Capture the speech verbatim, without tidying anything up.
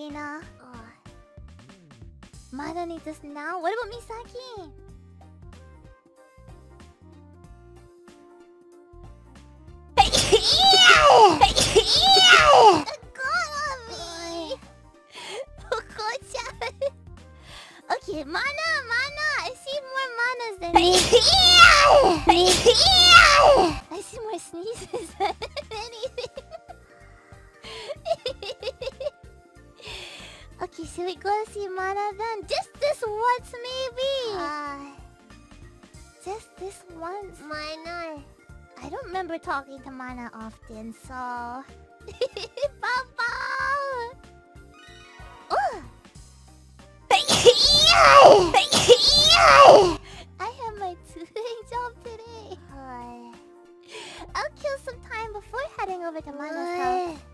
Ina. Oh. Mada needs us now. What about Misaki? Ew! Ew! Konomi! Oko-chan! Okay, Mana! Mana! I see more Manas than me. Ew! Ew! I see more sneezes than anything. Okay, so we go see Mana then. Just this once, maybe. Uh, just this once. Mana. I don't remember talking to Mana often, so. Papa. Oh. I have my two-day job today. Oh. I'll kill some time before heading over to Mana's house.